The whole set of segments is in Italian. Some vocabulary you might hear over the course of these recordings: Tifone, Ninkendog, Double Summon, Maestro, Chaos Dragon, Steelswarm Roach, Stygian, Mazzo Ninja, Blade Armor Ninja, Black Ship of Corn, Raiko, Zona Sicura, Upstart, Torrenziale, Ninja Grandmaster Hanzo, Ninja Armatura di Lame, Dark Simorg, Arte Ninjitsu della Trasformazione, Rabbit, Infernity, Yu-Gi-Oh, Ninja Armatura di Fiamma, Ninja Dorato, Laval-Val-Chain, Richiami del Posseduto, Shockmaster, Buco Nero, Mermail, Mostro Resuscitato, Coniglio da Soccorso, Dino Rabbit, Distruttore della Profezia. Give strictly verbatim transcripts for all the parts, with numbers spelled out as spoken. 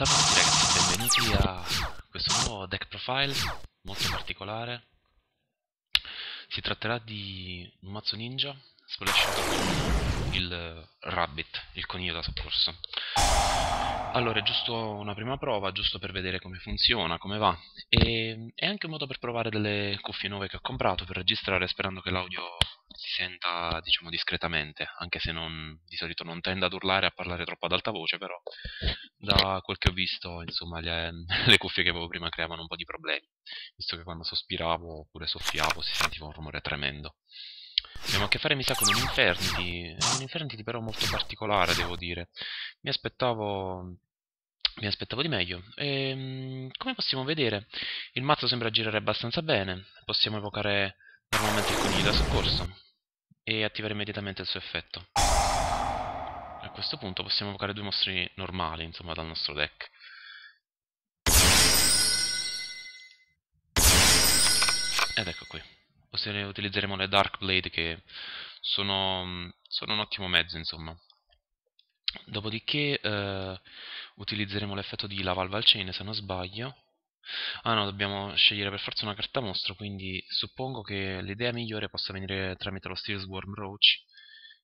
Salve a tutti ragazzi, benvenuti a questo nuovo deck profile molto particolare. Si tratterà di un mazzo ninja splashato con il Rabbit, il coniglio da soccorso. Allora, è giusto una prima prova, giusto per vedere come funziona, come va, e è anche un modo per provare delle cuffie nuove che ho comprato per registrare, sperando che l'audio si senta, diciamo, discretamente, anche se non, di solito non tende ad urlare, a parlare troppo ad alta voce, però da quel che ho visto, insomma, le, le cuffie che avevo prima creavano un po' di problemi, visto che quando sospiravo oppure soffiavo si sentiva un rumore tremendo. Abbiamo a che fare, mi sa, con un Infernity, è un Infernity però molto particolare, devo dire. Mi aspettavo... Mi aspettavo di meglio. E, come possiamo vedere, il mazzo sembra girare abbastanza bene. Possiamo evocare normalmente il coniglio da soccorso e attivare immediatamente il suo effetto. A questo punto possiamo evocare due mostri normali, insomma, dal nostro deck. Ed ecco qui. Utilizzeremo le Dark Blade, che sono, sono un ottimo mezzo, insomma. Dopodiché eh, utilizzeremo l'effetto di Laval-Val-Chain, se non sbaglio. Ah no, dobbiamo scegliere per forza una carta mostro, quindi suppongo che l'idea migliore possa venire tramite lo Steelswarm Roach,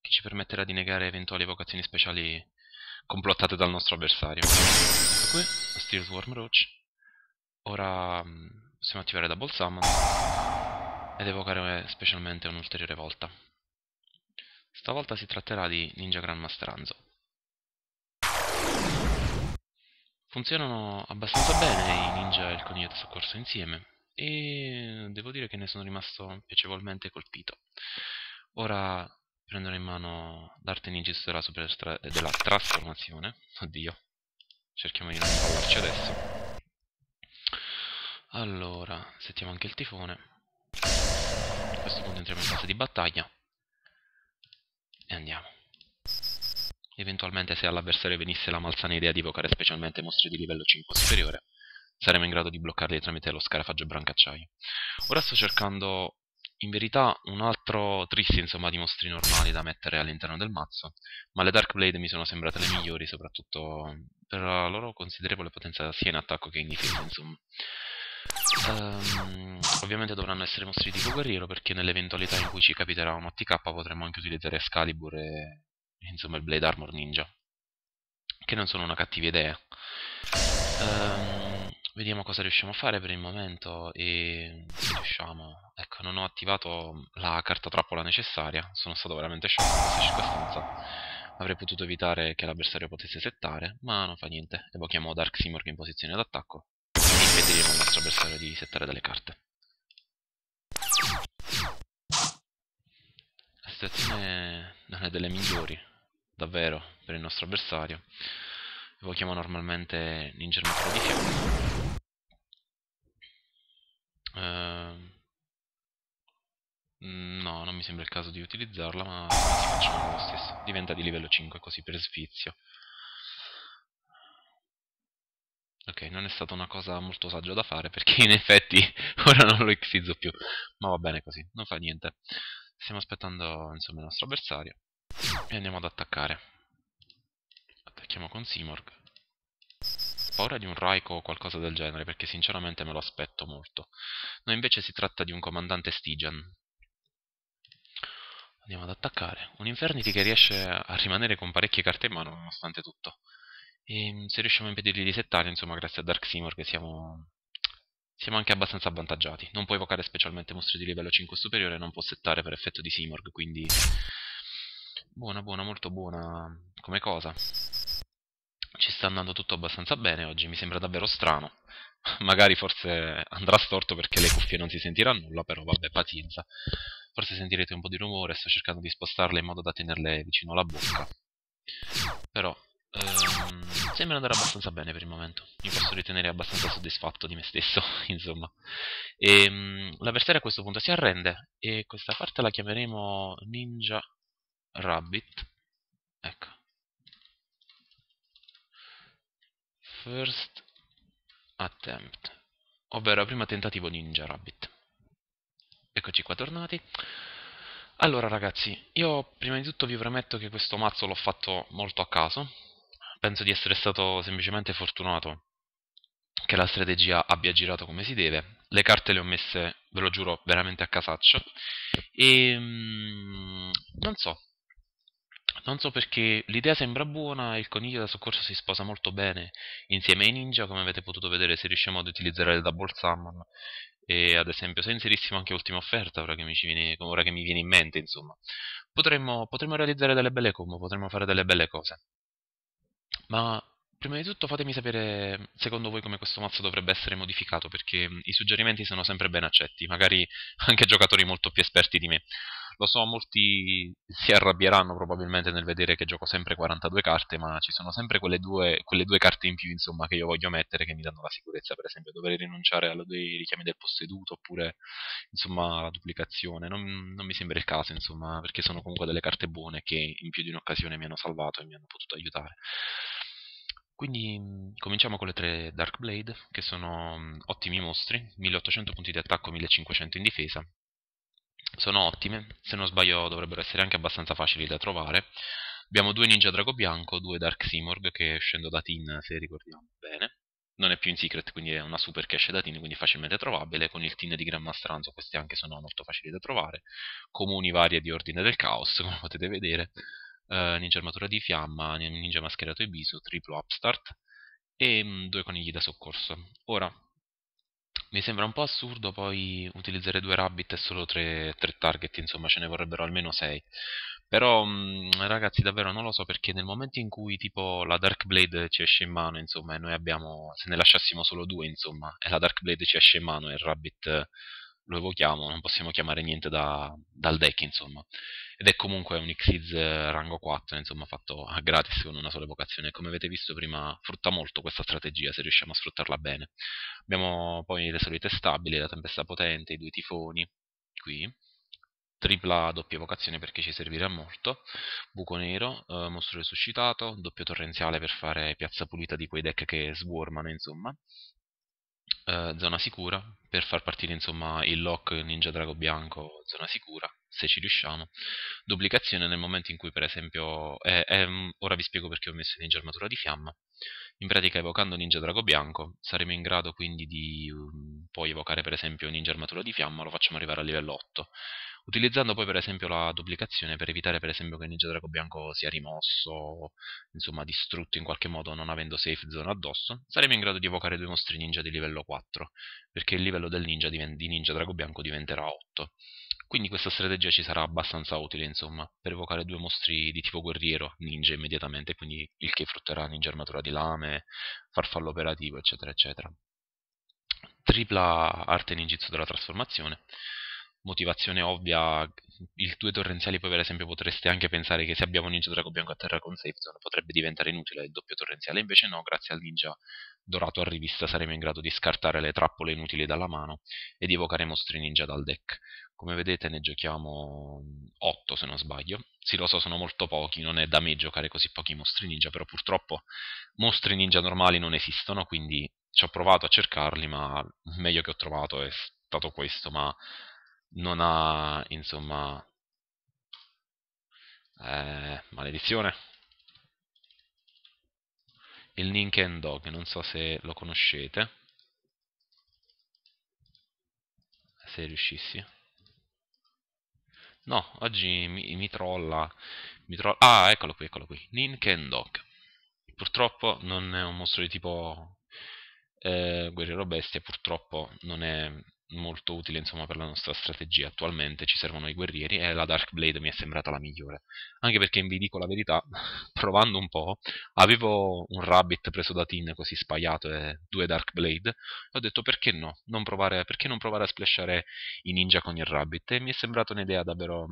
che ci permetterà di negare eventuali evocazioni speciali complottate dal nostro avversario. Questo qui, lo Steelswarm Roach. Ora possiamo attivare Double Summon ed evocare specialmente un'ulteriore volta. Stavolta si tratterà di Ninja Grandmaster Hanzo. Funzionano abbastanza bene i ninja e il coniglio da soccorso insieme, e devo dire che ne sono rimasto piacevolmente colpito. Ora prenderò in mano l'arte ninjitsu della, della trasformazione. Oddio, cerchiamo di non parlarci adesso. Allora, settiamo anche il tifone. A questo punto entriamo in fase di battaglia. E andiamo. Eventualmente, se all'avversario venisse la malsana idea di evocare specialmente mostri di livello cinque o superiore, saremo in grado di bloccarli tramite lo scarafaggio brancacciaio. Ora sto cercando, in verità, un altro tris, insomma, di mostri normali da mettere all'interno del mazzo, ma le Dark Blade mi sono sembrate le migliori, soprattutto per la loro considerevole potenza sia in attacco che in difesa, insomma. Um, ovviamente dovranno essere mostri di tipo guerriero, perché nell'eventualità in cui ci capiterà un O T K potremmo anche utilizzare Excalibur e, insomma, il Blade Armor Ninja, che non sono una cattiva idea. Um, vediamo cosa riusciamo a fare per il momento, e se riusciamo... Ecco, non ho attivato la carta trappola necessaria, sono stato veramente sciocco in questa circostanza. Avrei potuto evitare che l'avversario potesse settare, ma non fa niente. Evochiamo Dark Simorg in posizione d'attacco e impedire al nostro avversario di settare delle carte. La situazione non è delle migliori, davvero, per il nostro avversario. Evochiamo normalmente Ninja Armatura di Fiamma. Ehm... No, non mi sembra il caso di utilizzarla, ma si facciamo lo stesso. Diventa di livello cinque, così per sfizio. Ok, non è stata una cosa molto saggia da fare, perché in effetti ora non lo xizzo più, ma va bene così, non fa niente. Stiamo aspettando, insomma, il nostro avversario e andiamo ad attaccare. Attacchiamo con Simorg. Ho paura di un Raiko o qualcosa del genere, perché sinceramente me lo aspetto molto. No, invece si tratta di un comandante Stygian. Andiamo ad attaccare. Un Infernity che riesce a rimanere con parecchie carte in mano nonostante tutto. E se riusciamo a impedirgli di settare, insomma, grazie a Dark Simorg, che siamo, siamo anche abbastanza avvantaggiati. Non può evocare specialmente mostri di livello cinque superiore, non può settare per effetto di Simorg, quindi buona, buona, molto buona come cosa. Ci sta andando tutto abbastanza bene oggi, mi sembra davvero strano. Magari forse andrà storto perché le cuffie non si sentirà nulla, però vabbè, pazienza. Forse sentirete un po' di rumore, sto cercando di spostarle in modo da tenerle vicino alla bocca. Però... Ehm, sembra andare abbastanza bene per il momento. Mi posso ritenere abbastanza soddisfatto di me stesso, insomma. L'avversario a questo punto si arrende, e questa parte la chiameremo Ninja Rabbit. Ecco. First Attempt, ovvero primo tentativo Ninja Rabbit. Eccoci qua tornati. Allora ragazzi, io prima di tutto vi premetto che questo mazzo l'ho fatto molto a caso, penso di essere stato semplicemente fortunato che la strategia abbia girato come si deve. Le carte le ho messe, ve lo giuro, veramente a casaccio. E mm, non so non so perché l'idea sembra buona, il coniglio da soccorso si sposa molto bene insieme ai ninja, come avete potuto vedere se riusciamo ad utilizzare il double summon. E ad esempio se inserissimo anche ultima offerta, ora che mi, ci viene, ora che mi viene in mente, insomma, potremmo, potremmo realizzare delle belle combo, potremmo fare delle belle cose. Ma prima di tutto fatemi sapere secondo voi come questo mazzo dovrebbe essere modificato, perché i suggerimenti sono sempre ben accetti, magari anche giocatori molto più esperti di me. Lo so, molti si arrabbieranno probabilmente nel vedere che gioco sempre quarantadue carte, ma ci sono sempre quelle due, quelle due carte in più, insomma, che io voglio mettere, che mi danno la sicurezza, per esempio, dover rinunciare alle due richiami del posseduto, oppure, insomma, la duplicazione. Non, non mi sembra il caso, insomma, perché sono comunque delle carte buone che in più di un'occasione mi hanno salvato e mi hanno potuto aiutare. Quindi cominciamo con le tre Dark Blade, che sono ottimi mostri, milleottocento punti di attacco, millecinquecento in difesa. Sono ottime, se non sbaglio dovrebbero essere anche abbastanza facili da trovare. Abbiamo due Ninja Drago Bianco, due Dark Simorg che scendo da Tin, se ricordiamo bene. Non è più in secret, quindi è una super che esce da Tin, quindi facilmente trovabile. Con il Tin di Grandmaster Hanzo queste anche sono molto facili da trovare. Comuni varie di Ordine del Caos, come potete vedere. Uh, Ninja Armatura di Fiamma, Ninja Mascherato e Biso, triplo Upstart e mh, due Conigli da Soccorso. Ora, mi sembra un po' assurdo poi utilizzare due Rabbit e solo tre, tre target, insomma ce ne vorrebbero almeno sei. Però mh, ragazzi davvero non lo so, perché nel momento in cui tipo la Dark Blade ci esce in mano, insomma, e noi abbiamo, se ne lasciassimo solo due, insomma, e la Dark Blade ci esce in mano e il Rabbit lo evochiamo, non possiamo chiamare niente da, dal deck, insomma. Ed è comunque un Xyz rango quattro, insomma, fatto a gratis con una sola evocazione. Come avete visto prima, frutta molto questa strategia se riusciamo a sfruttarla bene. Abbiamo poi le solite stabili, la tempesta potente, i due tifoni, qui. Tripla doppia evocazione perché ci servirà molto. Buco Nero, eh, Mostro Resuscitato, doppio torrenziale per fare piazza pulita di quei deck che swarmano, insomma. Uh, zona sicura, per far partire insomma il lock Ninja Drago Bianco, zona sicura, se ci riusciamo. Duplicazione nel momento in cui per esempio, è, è, ora vi spiego perché ho messo Ninja Armatura di Fiamma. In pratica evocando Ninja Drago Bianco saremo in grado quindi di um, poi evocare per esempio Ninja Armatura di Fiamma, lo facciamo arrivare a livello otto. Utilizzando poi per esempio la duplicazione per evitare per esempio che Ninja Drago Bianco sia rimosso, insomma distrutto in qualche modo non avendo safe zone addosso, saremo in grado di evocare due mostri ninja di livello quattro, perché il livello del ninja di Ninja Drago Bianco diventerà otto. Quindi questa strategia ci sarà abbastanza utile, insomma, per evocare due mostri di tipo guerriero ninja immediatamente, quindi il che frutterà Ninja Armatura di Lame, Farfallo Operativo, eccetera, eccetera. Tripla Arte Ninjitsu della Trasformazione. Motivazione ovvia, il due torrenziali poi per esempio potreste anche pensare che se abbiamo un Ninja Drago Bianco a terra con safe zone potrebbe diventare inutile il doppio torrenziale, invece no, grazie al Ninja Dorato a rivista saremo in grado di scartare le trappole inutili dalla mano e di evocare mostri ninja dal deck. Come vedete ne giochiamo otto se non sbaglio, sì lo so sono molto pochi, non è da me giocare così pochi mostri ninja, però purtroppo mostri ninja normali non esistono, quindi ci ho provato a cercarli, ma il meglio che ho trovato è stato questo, ma non ha, insomma, eh, maledizione, il Ninkendog, non so se lo conoscete, se riuscissi, no, oggi mi, mi trolla, mi trolla, ah, eccolo qui, eccolo qui, Ninkendog, purtroppo non è un mostro di tipo eh, guerriero bestia, purtroppo non è molto utile insomma per la nostra strategia attualmente, ci servono i guerrieri e la Dark Blade mi è sembrata la migliore, anche perché vi dico la verità, provando un po', avevo un Rabbit preso da Tin così spaiato e due Dark Blade e ho detto perché no, non provare, perché non provare a splashare i ninja con il Rabbit, e mi è sembrata un'idea davvero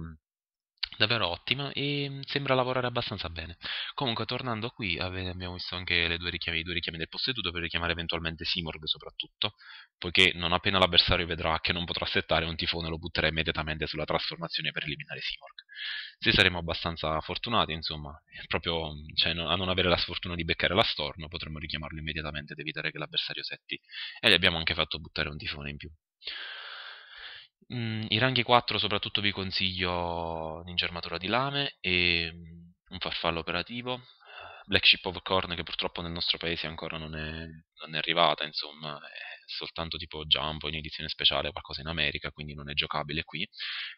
davvero ottima e sembra lavorare abbastanza bene. Comunque tornando qui abbiamo visto anche le due richiami, i due richiami del posseduto per richiamare eventualmente Simorg soprattutto, poiché non appena l'avversario vedrà che non potrà settare un tifone lo butterà immediatamente sulla trasformazione per eliminare Simorg. Se saremo abbastanza fortunati insomma, proprio cioè, a non avere la sfortuna di beccare la storno potremmo richiamarlo immediatamente ed evitare che l'avversario setti, e gli abbiamo anche fatto buttare un tifone in più. I ranghi quattro soprattutto vi consiglio Ninja Armatura di Lame e un farfallo operativo, Black Ship of Corn, che purtroppo nel nostro paese ancora non è, non è arrivata, insomma, è soltanto tipo Jumbo in edizione speciale, qualcosa in America, quindi non è giocabile qui.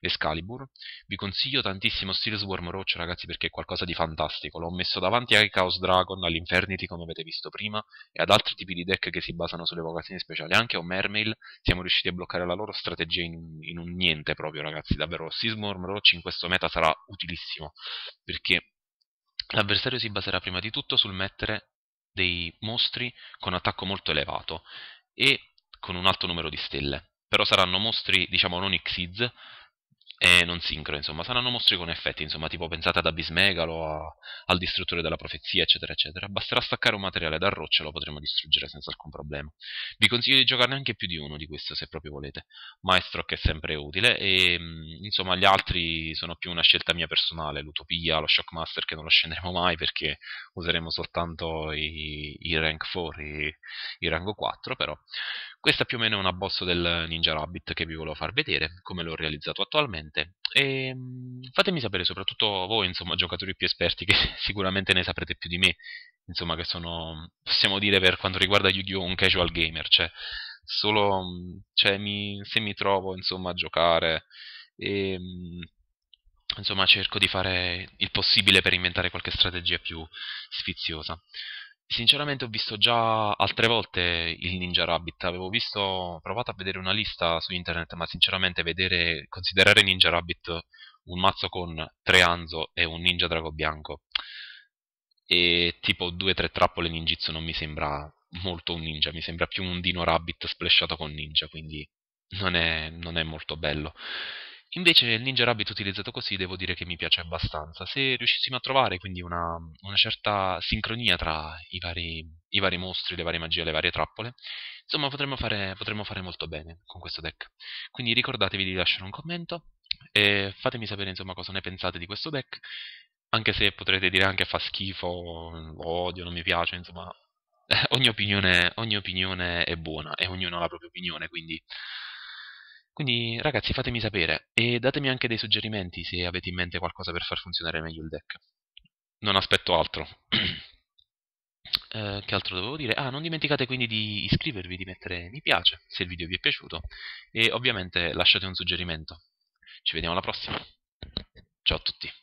Excalibur, vi consiglio tantissimo Steelswarm Roach, ragazzi, perché è qualcosa di fantastico. L'ho messo davanti ai Chaos Dragon, all'Infernity, come avete visto prima, e ad altri tipi di deck che si basano sulle evocazioni speciali. Anche a Mermail siamo riusciti a bloccare la loro strategia in, in un niente proprio, ragazzi, davvero. Steelswarm Roach in questo meta sarà utilissimo, perché l'avversario si baserà prima di tutto sul mettere dei mostri con attacco molto elevato e con un alto numero di stelle, però saranno mostri, diciamo, non Xyz e non sincro, insomma, saranno mostri con effetti, insomma, tipo pensate ad Abis Megalo, a, al Distruttore della Profezia, eccetera, eccetera. Basterà staccare un materiale dal roccio e lo potremo distruggere senza alcun problema. Vi consiglio di giocarne anche più di uno di questo, se proprio volete. Maestro, che è sempre utile, e insomma gli altri sono più una scelta mia personale, l'Utopia, lo Shockmaster, che non lo scenderemo mai perché useremo soltanto i, i rank quattro, i, i rango quattro, però. Questa più o meno è un abbozzo del Ninja Rabbit che vi volevo far vedere, come l'ho realizzato attualmente. E fatemi sapere, soprattutto voi, insomma, giocatori più esperti, che sicuramente ne saprete più di me, insomma, che sono, possiamo dire, per quanto riguarda Yu-Gi-Oh, un casual gamer, cioè solo, cioè, mi, se mi trovo, insomma, a giocare e, insomma, cerco di fare il possibile per inventare qualche strategia più sfiziosa. Sinceramente ho visto già altre volte il Ninja Rabbit, avevo visto, provato a vedere una lista su internet, ma sinceramente vedere, considerare Ninja Rabbit un mazzo con tre Hanzo e un Ninja Drago bianco e tipo due tre trappole ninjitsu non mi sembra molto un ninja, mi sembra più un Dino Rabbit splashato con ninja, quindi non è, non è molto bello. Invece il Ninja Rabbit utilizzato così devo dire che mi piace abbastanza. Se riuscissimo a trovare quindi una, una certa sincronia tra i vari, i vari mostri, le varie magie, le varie trappole, insomma potremmo fare, potremmo fare molto bene con questo deck. Quindi ricordatevi di lasciare un commento e fatemi sapere, insomma, cosa ne pensate di questo deck, anche se potrete dire anche fa schifo, odio, non mi piace, insomma ogni opinione, ogni opinione è buona e ognuno ha la propria opinione, quindi... Quindi ragazzi, fatemi sapere e datemi anche dei suggerimenti se avete in mente qualcosa per far funzionare meglio il deck. Non aspetto altro. eh, che altro dovevo dire? Ah, non dimenticate quindi di iscrivervi, di mettere mi piace se il video vi è piaciuto e ovviamente lasciate un suggerimento. Ci vediamo alla prossima. Ciao a tutti.